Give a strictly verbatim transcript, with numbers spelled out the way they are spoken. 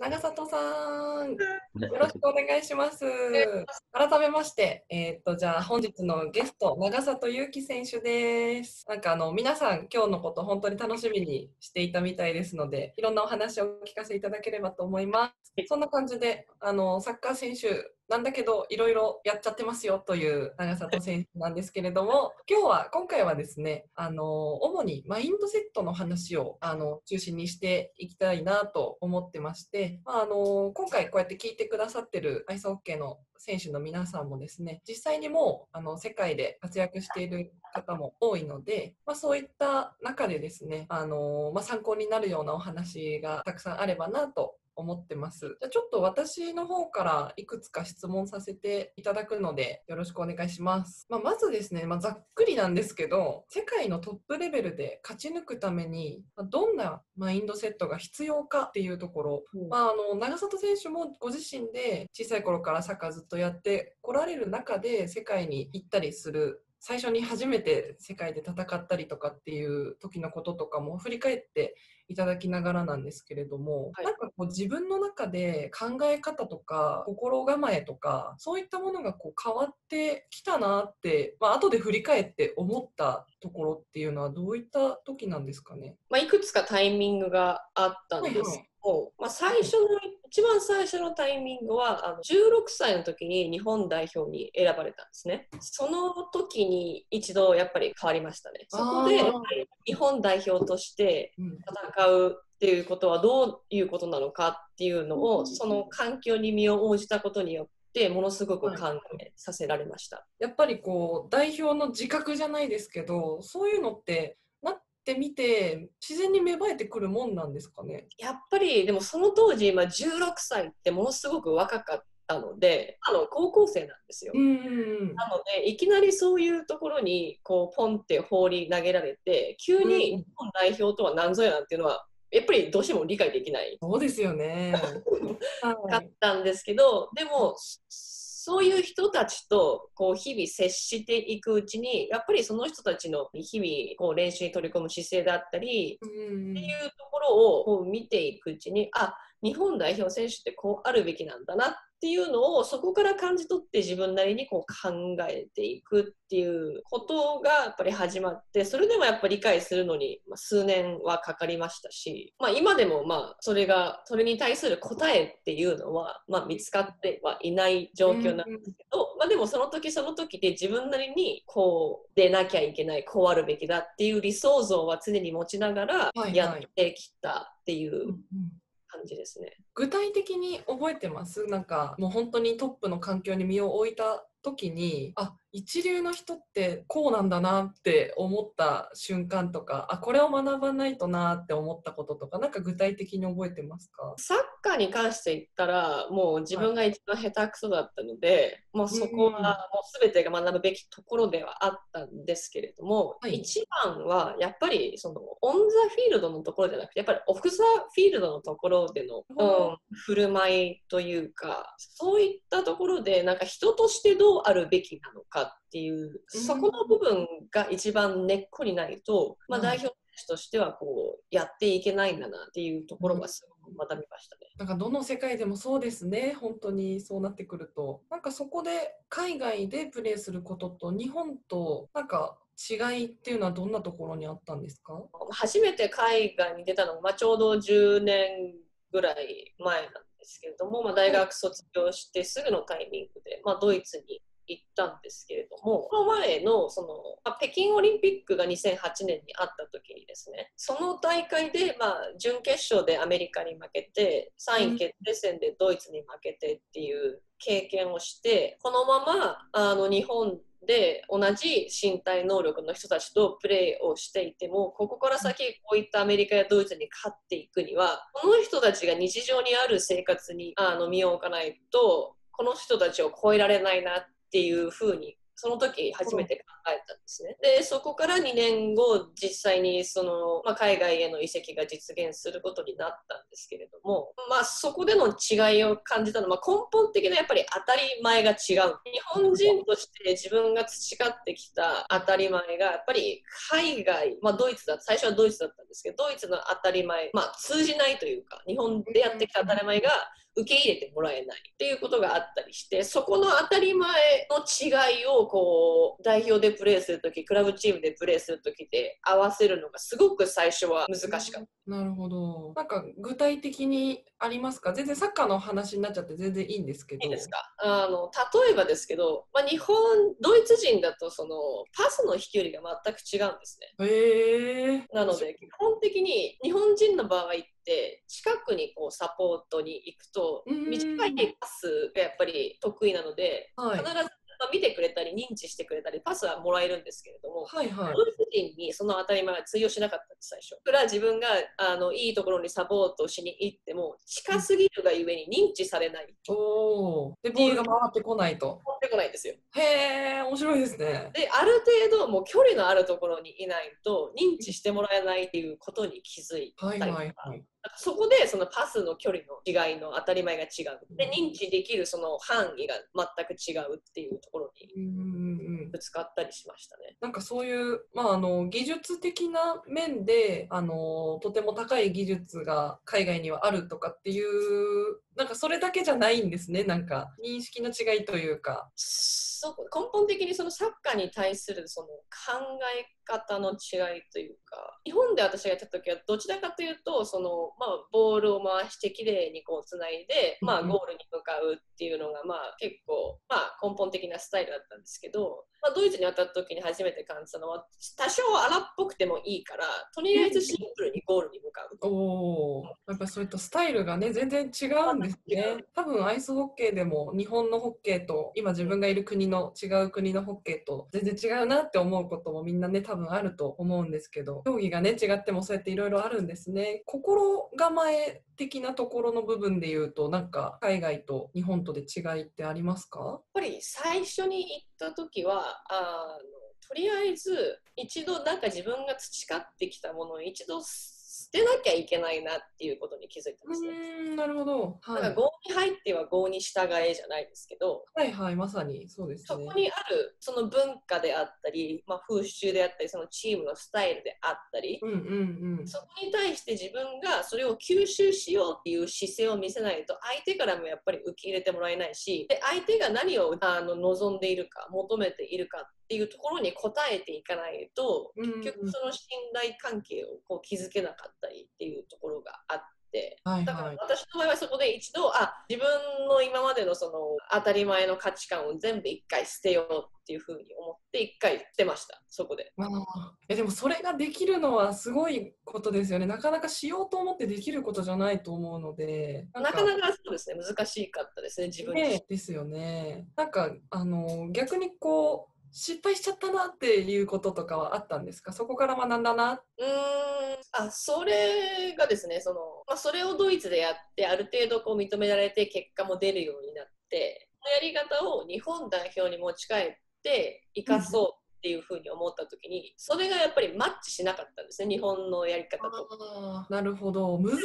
長里さん、よろしくお願いします。改めまして、えー、っとじゃあ本日のゲスト、長里優希選手です。なんかあの皆さん今日のこと本当に楽しみにしていたみたいですので、いろんなお話をお聞かせいただければと思います。そんな感じであのサッカー選手なんだけどいろいろやっちゃってますよという長里選手なんですけれども、今日は今回はですね、あの主にマインドセットの話をあの中心にしていきたいなと思ってまして、まあ、あの今回こうやって聞いてくださってるアイスホッケーの選手の皆さんもですね、実際にもうあの世界で活躍している方も多いので、まあ、そういった中でですね、あの、まあ、参考になるようなお話がたくさんあればなと思ってます。じゃあちょっと私の方からいくつか質問させていただくのでよろしくお願いします。まあ、まずですね、まあ、ざっくりなんですけど、世界のトップレベルで勝ち抜くためにどんなマインドセットが必要かっていうところ、うん、まあ、あの長里選手もご自身で小さい頃からサッカーずっとやってこられる中で世界に行ったりする、最初に初めて世界で戦ったりとかっていう時のこととかも振り返っていただきながらなんですけれども、はい、なんかこう自分の中で考え方とか心構えとかそういったものがこう変わってきたなって、まあ後で振り返って思ったところっていうのはどういった時なんですかね。まあ、いくつかタイミングがあったんですけど、はいはい、まあ、最初の、一番最初のタイミングはあのじゅうろくさいの時に日本代表に選ばれたんですね。その時に一度やっぱり変わりましたね。そこで日本代表として戦うっていうことはどういうことなのかっていうのを、その環境に身を応じたことによってものすごく考えさせられました。やっぱりこう代表の自覚じゃないですけど、そういうのって見て自然に芽生えてくるもんなんですかね。やっぱりでもその当時、まあ、じゅうろくさいってものすごく若かったので、あの高校生なんですよ。うん、なのでいきなりそういうところにこうポンって放り投げられて、急に日本代表とは何ぞやなんていうのはやっぱりどうしても理解できない。そうですよねだったんですけど、でもそういう人たちとこう日々接していくうちに、やっぱりその人たちの日々こう練習に取り込む姿勢だったりっていうところをこう見ていくうちに、あ、日本代表選手ってこうあるべきなんだなっていうのをそこから感じ取って、自分なりにこう考えていくっていうことがやっぱり始まって、それでもやっぱり理解するのに数年はかかりましたし、まあ、今でもまあそれがそれに対する答えっていうのはまあ見つかってはいない状況なんですけど、まあ、でもその時その時で自分なりにこう出なきゃいけない、こうあるべきだっていう理想像は常に持ちながらやってきたっていう。はいはい、うんうん、感じですね。具体的に覚えてます？なんかもう本当にトップの環境に身を置いた時に、あ、一流の人ってこうなんだなって思った瞬間とか、あ、これを学ばないとなって思ったこととか、なんか具体的に覚えてますか？サッカーに関して言ったら、もう自分が一番下手くそだったので、はい、もうそこはもう全てが学ぶべきところではあったんですけれども、はい、一番はやっぱりそのオン・ザ・フィールドのところじゃなくて、やっぱりオフ・ザ・フィールドのところでの、うん、振る舞いというか、そういったところでなんか人としてどうあるべきなのかっていう、そこの部分が一番根っこにないと、まあ、代表選手としてはこうやっていけないんだなっていうところがすごく学びましたね。なんかどの世界でもそうですね、本当にそうなってくると。なんかそこで海外でプレーすることと日本となんか違いっていうのはどんなところにあったんですか？初めて海外に出たのが、まあ、ちょうどじゅうねんぐらい前なんですけれども、まあ、大学卒業してすぐのタイミングで、まあ、ドイツに行ったんですけれども、その前のその、まあ、北京オリンピックがにせんはちねんにあった時にですね、その大会で、まあ、準決勝でアメリカに負けて、さんい決定戦でドイツに負けてっていう経験をして、このままあの日本で同じ身体能力の人たちとプレーをしていても、ここから先こういったアメリカやドイツに勝っていくには、この人たちが日常にある生活にあの身を置かないと、この人たちを超えられないなっていうふうにその時初めて考えたんですね。でそこからにねんご実際にその、まあ、海外への移籍が実現することになったんですけれども、まあ、そこでの違いを感じたのは、まあ、根本的なやっぱり当たり前が違う。日本人として自分が培ってきた当たり前がやっぱり海外、まあ、ドイツだ最初はドイツだったんですけど、ドイツの当たり前、まあ、通じないというか日本でやってきた当たり前が受け入れてもらえないっていうことがあったりして、そこの当たり前の違いをこう代表でプレーするとき、クラブチームでプレーするときで合わせるのがすごく最初は難しかった。なるほど。なんか具体的にありますか？全然サッカーの話になっちゃって全然いいんですけど。いいですか？あの例えばですけど、まあ、日本ドイツ人だとそのパスの飛距離が全く違うんですね。へー。なので基本的に日本人の場合で近くにこうサポートに行くと短いパスがやっぱり得意なので、はい、必ず見てくれたり認知してくれたりパスはもらえるんですけれども、はいはい、ドイツ人にその当たり前は通用しなかったんです最初。それは自分があのいいところにサポートしに行っても近すぎるがゆえに認知されない、うん、おでボールが回ってこないと回ってこないんですよ。へー、面白いですね。である程度もう距離のあるところにいないと認知してもらえないっていうことに気づいたりとか、はいはいはい、そこでそのパスの距離の違いの当たり前が違うで認知できるその範囲が全く違うっていうところにぶつかったりしましたね。なんかそういう、まあ、あの技術的な面であのとても高い技術が海外にはあるとかっていう、なんかそれだけじゃないんですね。なんか認識の違いというか、そう根本的にそのサッカーに対するその考え方の違いというか、日本で私がやった時はどちらかというとその、まあ、ボールを回してきれいにこうつないで、まあ、ゴールに向かうっていうのが、まあ、結構、まあ、根本的なスタイルだったんですけど、まあ、ドイツに渡った時に初めて感じたのは多少荒っぽくてもいいからとりあえずシンプルにゴールに向かう。おー、やっぱそういったスタイルがね全然違うんですね。多分アイスホッケーでも日本のホッケーと今自分がいる国の違う国のホッケーと全然違うなって思うこともみんなね多分あると思うんですけど、競技がね違ってもそうやっていろいろあるんですね。心構え的なところの部分でいうとなんか海外と日本とで違いってありますか？やっぱり最初に行った時はあのとりあえず一度なんか自分が培ってきたものを一度捨てなきゃいけないなっていうことに気づいたんですね。うん、なるほど。はい、だから郷に入っては郷に従えじゃないですけど、はいはい、まさにそうですね。そこにあるその文化であったり、まあ、風習であったりそのチームのスタイルであったり、うんうんうん、そこに対して自分がそれを吸収しようっていう姿勢を見せないと相手からもやっぱり受け入れてもらえないし、で相手が何をあの望んでいるか求めているかっていうところに応えていかないと結局その信頼関係をこう築けなかったりっていうところがあって、だから私の場合はそこで一度あ自分の今までのその当たり前の価値観を全部一回捨てようっていうふうに思って一回捨てました。そこであえでもそれができるのはすごいことですよね。なかなかしようと思ってできることじゃないと思うので、な か, なかなかそうですね、難しかったですね自分に、ね、ですよね。なんかあの逆にこう失敗しちゃったなっていうこととかはあったんですか？そこから学んだな。うーんあそれがですね、その、まあ、それをドイツでやってある程度こう認められて結果も出るようになって、そのやり方を日本代表に持ち帰って生かそう、うんっていう風に思った時にそれがやっぱりマッチしなかったんですね、日本のやり方と。あなるほど、難しい